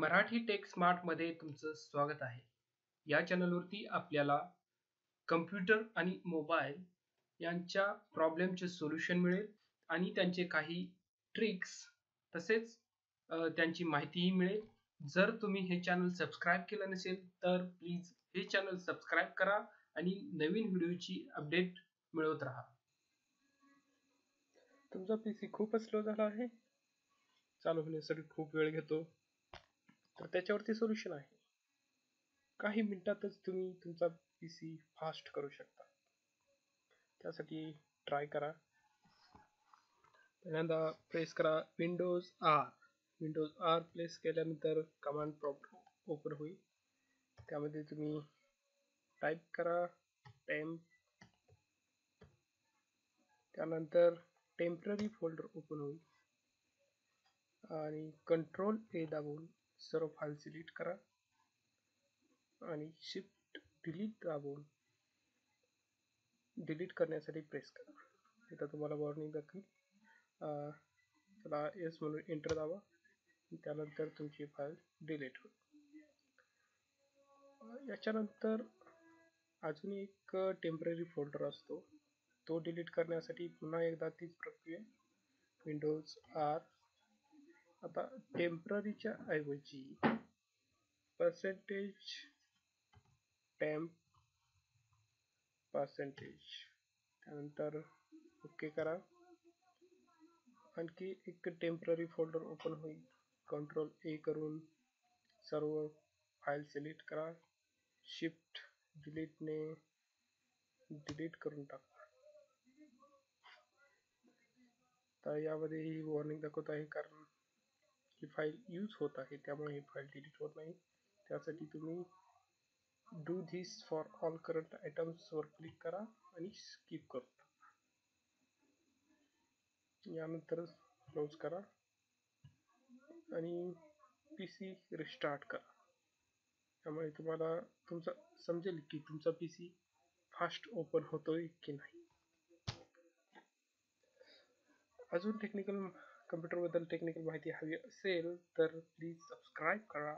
Marathi take स्मार्टमध्ये तुमचं स्वागत आहे। या चॅनलवरती आपल्याला कम्प्युटर आणि मोबाईल यांच्या प्रॉब्लेमचे सोल्युशन मिळेल आणि त्यांचे काही ट्रिक्स तसेच त्यांची माहितीही मिळेल। जर तुम्ही हे चॅनल सबस्क्राइब केलं नसेल तर प्लीज हे चॅनल सबस्क्राइब करा आणि नवीन व्हिडिओची अपडेट मिळवत राहा। तुमचा पीसी खूप स्लो झाला आहे, चालू होण्यासाठी खूप वेळ घेतो, तर त्याच्यावरती सोल्यूशन आहे। काही मिनिटातच तुम्ही तुमचा पीसी फास्ट करू शकता, त्यासाठी ट्राय करा। पहिल्यांदा प्रेस करा विंडोज आर प्लेस केल्यानंतर कमांड प्रॉम्प्ट ओपन होईल। त्यामध्ये तुम्ही टाईप करा टेम्प, त्यानंतर टेम्पररी फोल्डर ओपन होईल आणि कंट्रोल ए दाबून सर्व फाइल सिलेक्ट करा आणि शिफ्ट डिलीट दाबून डिलीट करण्यासाठी प्रेस करा। इथं तुम्हाला वॉर्निंग दाखवेल, त्याला एस म्हणून एंटर दाबा, त्यानंतर तुमची फाइल डिलीट होईल। याच्यानंतर अजून एक टेम्पररी फोल्डर असतो, तो डिलीट करण्यासाठी पुन्हा एकदा तीच प्रक्रिया विंडोज R। आता टेम्पररीच्या ऐवजी %temp%, त्यानंतर ओके करा। आणखी एक टेम्पररी फोल्डर ओपन होईल, कंट्रोल ए करून सर्व फाइल सिलेक्ट करा, शिफ्ट डिलीटने डिलीट करून टाका। तर यामध्ये ही वॉर्निंग दाखवत आहे कारण ही फाइल यूज होत आहे, त्यामुळे ही फाइल डिलीट होत नाही। त्यासाठी तुम्ही do this for all current आयटम्सवर क्लिक करा आणि स्किप करा, यानंतर क्लोज करा आणि पीसी रिस्टार्ट करा। त्यामुळे तुम्हाला तुमचं समजेल की तुमचा पीसी फास्ट ओपन होतोय की नाही। अजून टेक्निकल कम्प्युटरबद्दल टेक्निकल माहिती हवी असेल तर प्लीज सबस्क्राईब करा।